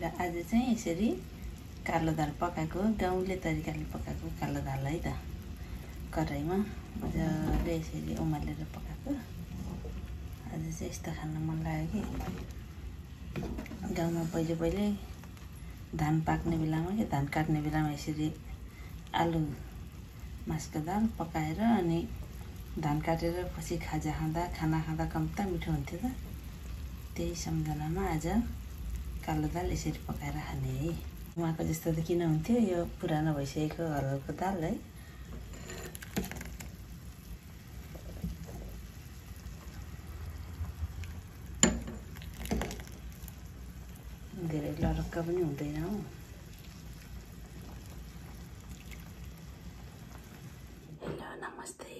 हामीलाई आज चाहिँ यसरी कालो दाल पकाएको गाउँले तरिकाले पकाएको कालो दाललाई त कराईमा मजाले यसरी उमालेर पकाएको आज चाहिँ यस्तो खान मन लाग्यो कि गाउँमा पहिले पहिले धान पाक्ने बेलामा के धान काट्ने बेलामा यसरी आलु मासको दाल पकाएर अनि धान काटेर पछि खाना खाँदा कम्ता मिठो हुन्थ्यो त त्यही सम्झनामा आज कालो दाल यसरी पकाएर खाने है। उहाँको जस्तो त किन हुन्थ्यो यो पुरानो भइसकेको हरहरको दाल है। धेरै लडक्क पनि हुँदैन हो। हेलो नमस्ते।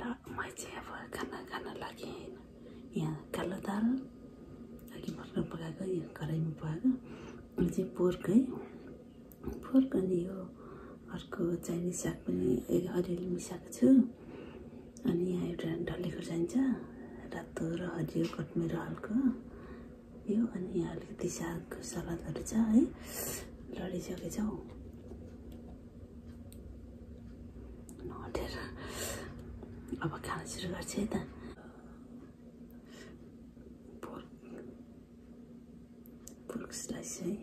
ल म चाहिँ अब खाना लागि यहाँ कालो दाल अघि भर्खर पकाएको यहाँ कराईमा पकाएको यो चाहिँ पोर्क है। पोर्क अनि यो अर्को चाइनिज साग पनि अलिअलि मिसाएको छु। अनि यहाँ एउटा डल्ले खोर्सानी छ रातो र हरियो कटमेर हल्को यो अनि यहाँ अलिकति सागको सलादहरू छ है। लडिसकेछ हौ नहटेर अब खाना सुरु गर्छ है त। स्लाइस है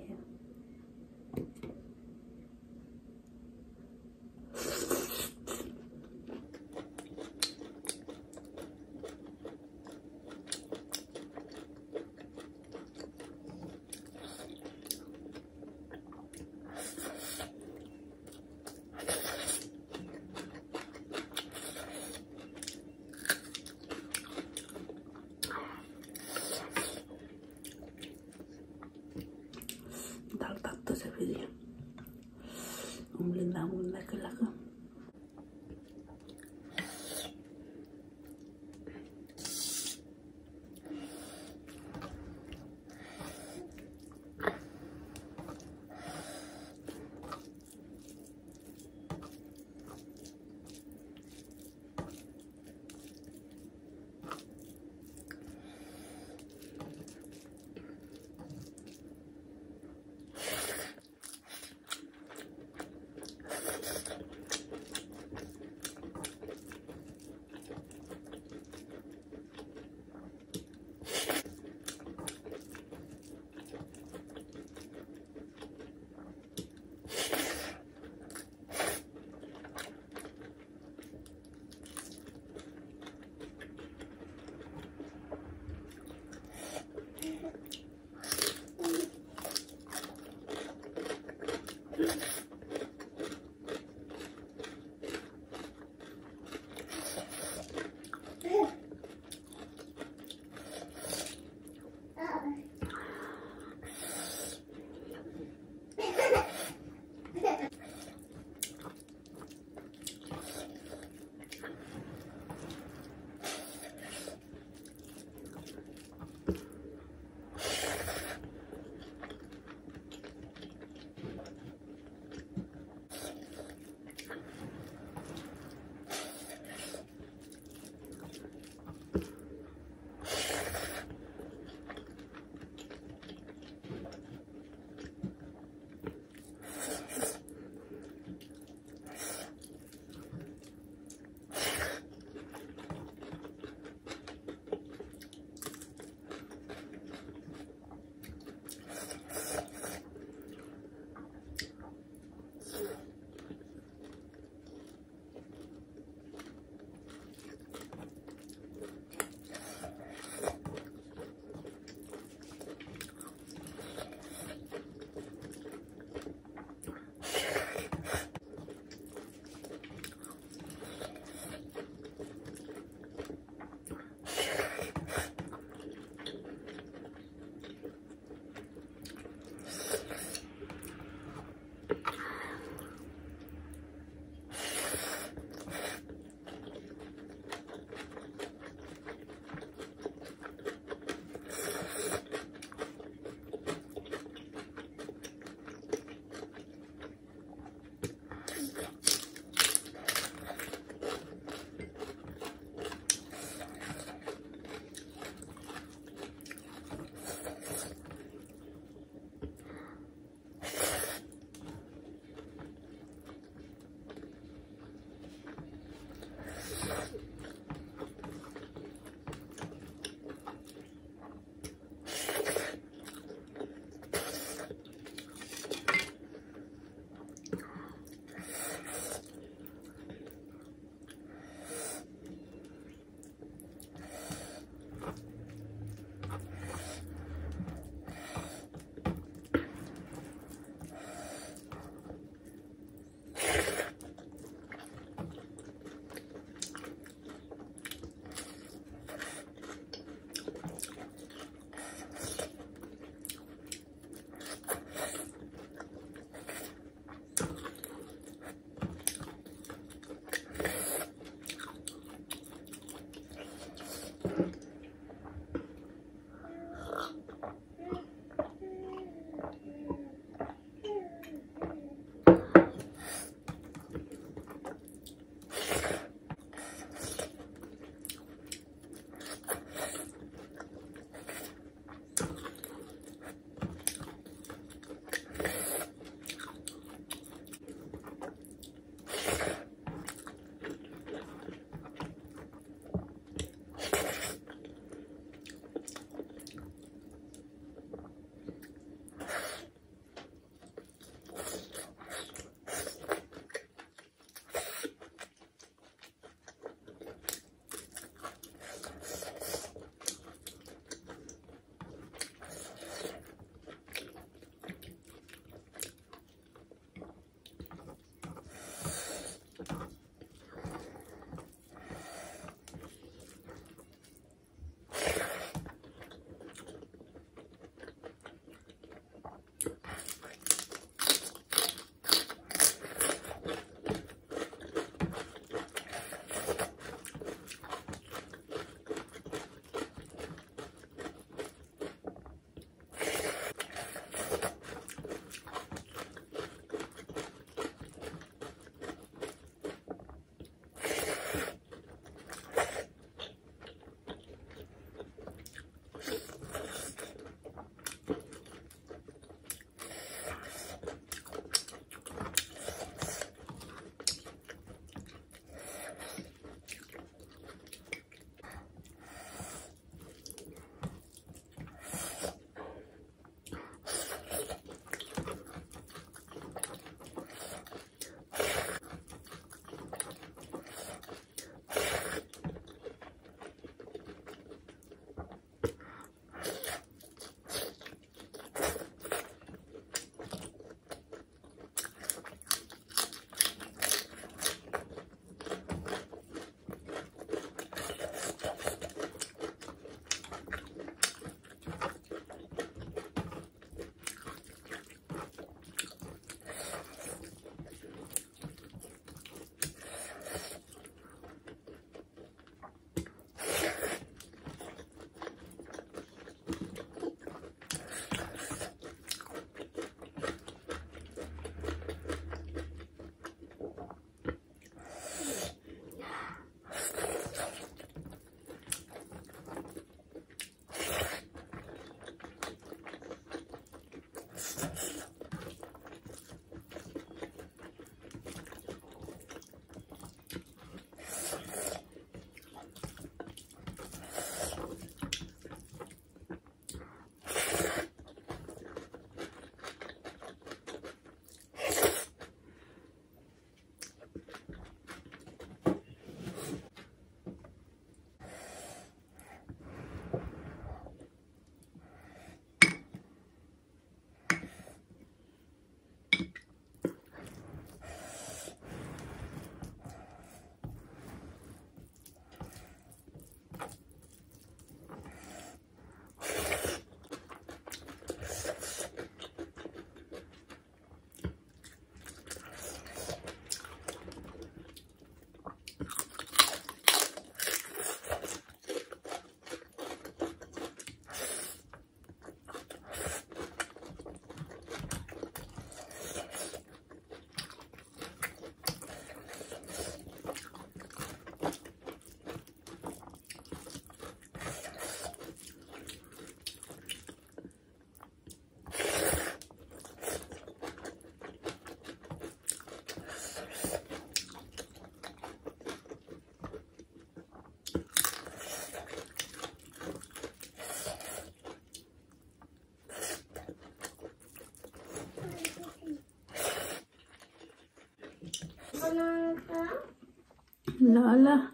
Lala.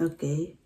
Okay.